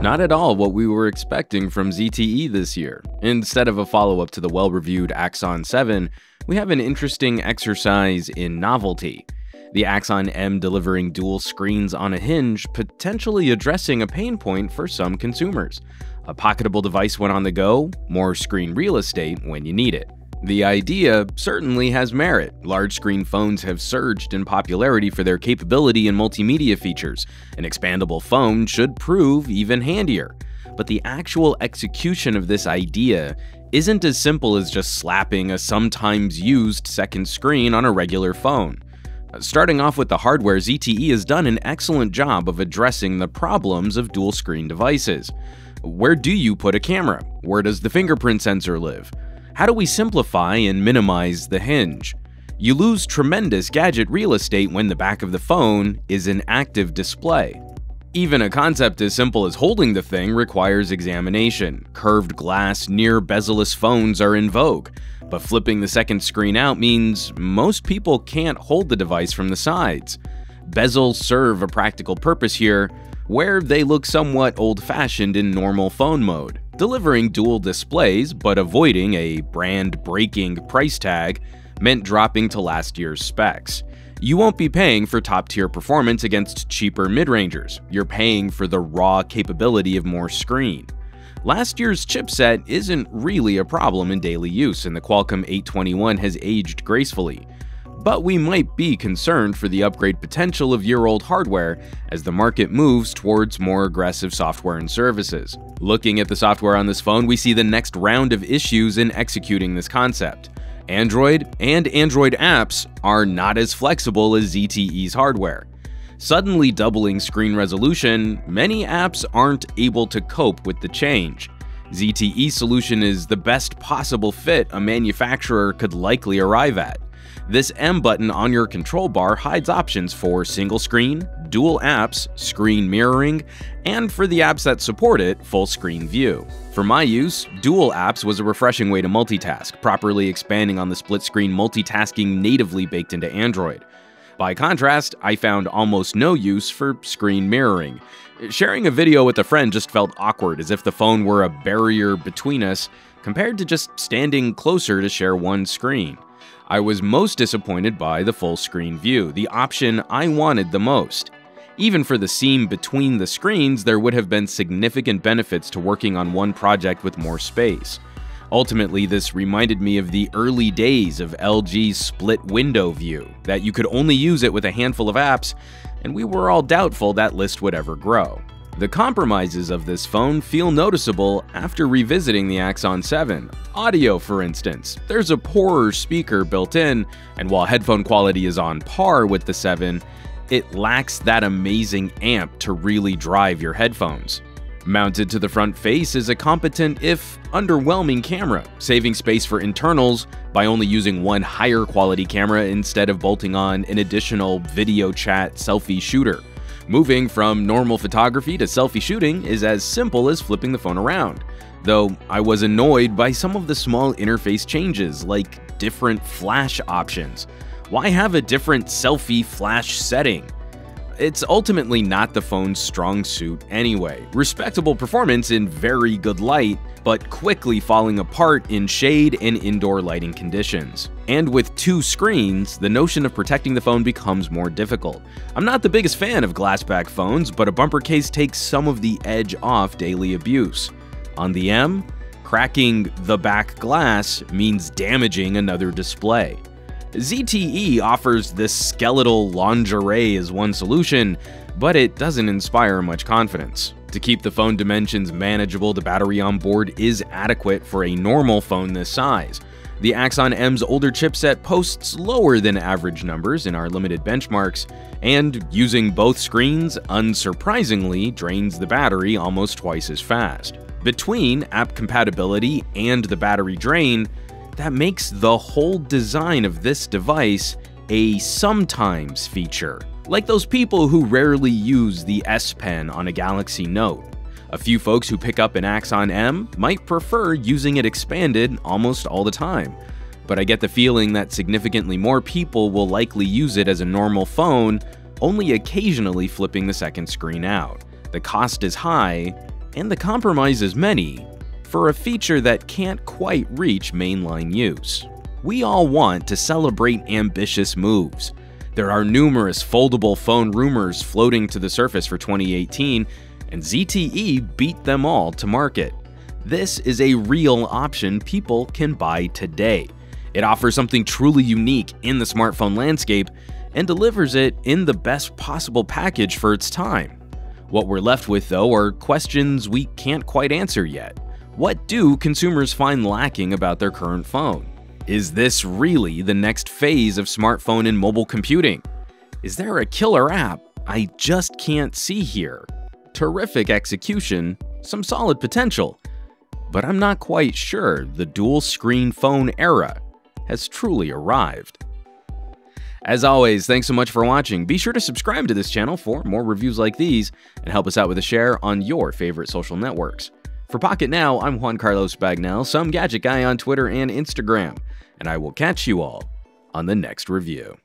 Not at all what we were expecting from ZTE this year. Instead of a follow-up to the well-reviewed Axon 7, we have an interesting exercise in novelty. The Axon M delivering dual screens on a hinge, potentially addressing a pain point for some consumers. A pocketable device when on the go, more screen real estate when you need it. The idea certainly has merit. Large screen phones have surged in popularity for their capability and multimedia features. An expandable phone should prove even handier. But the actual execution of this idea isn't as simple as just slapping a sometimes used second screen on a regular phone. Starting off with the hardware, ZTE has done an excellent job of addressing the problems of dual screen devices. Where do you put a camera? Where does the fingerprint sensor live? How do we simplify and minimize the hinge? You lose tremendous gadget real estate when the back of the phone is an active display. Even a concept as simple as holding the thing requires examination. Curved glass, near bezel-less phones are in vogue, but flipping the second screen out means most people can't hold the device from the sides. Bezels serve a practical purpose here, where they look somewhat old-fashioned in normal phone mode, delivering dual displays but avoiding a brand-breaking price tag meant dropping to last year's specs. You won't be paying for top-tier performance against cheaper mid-rangers. You're paying for the raw capability of more screen. Last year's chipset isn't really a problem in daily use, and the Qualcomm 821 has aged gracefully. But we might be concerned for the upgrade potential of year-old hardware as the market moves towards more aggressive software and services. Looking at the software on this phone, we see the next round of issues in executing this concept. Android and Android apps are not as flexible as ZTE's hardware. Suddenly doubling screen resolution, many apps aren't able to cope with the change. ZTE's solution is the best possible fit a manufacturer could likely arrive at. This M button on your control bar hides options for single screen, dual apps, screen mirroring, and for the apps that support it, full screen view. For my use, dual apps was a refreshing way to multitask, properly expanding on the split screen multitasking natively baked into Android. By contrast, I found almost no use for screen mirroring. Sharing a video with a friend just felt awkward, as if the phone were a barrier between us, compared to just standing closer to share one screen. I was most disappointed by the full screen view, the option I wanted the most. Even for the seam between the screens, there would have been significant benefits to working on one project with more space. Ultimately, this reminded me of the early days of LG's split window view, that you could only use it with a handful of apps, and we were all doubtful that list would ever grow. The compromises of this phone feel noticeable after revisiting the Axon 7. Audio, for instance. There's a poorer speaker built in, and while headphone quality is on par with the 7, it lacks that amazing amp to really drive your headphones. Mounted to the front face is a competent, if underwhelming, camera, saving space for internals by only using one higher quality camera instead of bolting on an additional video chat selfie shooter. Moving from normal photography to selfie shooting is as simple as flipping the phone around, though I was annoyed by some of the small interface changes, like different flash options. Why have a different selfie flash setting? It's ultimately not the phone's strong suit anyway. Respectable performance in very good light, but quickly falling apart in shade and indoor lighting conditions. And with two screens, the notion of protecting the phone becomes more difficult. I'm not the biggest fan of glass-back phones, but a bumper case takes some of the edge off daily abuse. On the M, cracking the back glass means damaging another display. ZTE offers this skeletal lingerie as one solution, but it doesn't inspire much confidence. To keep the phone dimensions manageable, the battery on board is adequate for a normal phone this size. The Axon M's older chipset posts lower than average numbers in our limited benchmarks, and using both screens, unsurprisingly, drains the battery almost twice as fast. Between app compatibility and the battery drain, that makes the whole design of this device a sometimes feature. Like those people who rarely use the S Pen on a Galaxy Note. A few folks who pick up an Axon M might prefer using it expanded almost all the time, but I get the feeling that significantly more people will likely use it as a normal phone only occasionally flipping the second screen out. The cost is high, and the compromises many, for a feature that can't quite reach mainline use. We all want to celebrate ambitious moves. There are numerous foldable phone rumors floating to the surface for 2018, and ZTE beat them all to market. This is a real option people can buy today. It offers something truly unique in the smartphone landscape and delivers it in the best possible package for its time. What we're left with, though, are questions we can't quite answer yet. What do consumers find lacking about their current phone? Is this really the next phase of smartphone and mobile computing? Is there a killer app I just can't see here? Terrific execution, some solid potential, but I'm not quite sure the dual-screen phone era has truly arrived. As always, thanks so much for watching. Be sure to subscribe to this channel for more reviews like these, and help us out with a share on your favorite social networks. For Pocketnow, I'm Juan Carlos Bagnell, some gadget guy on Twitter and Instagram, and I will catch you all on the next review.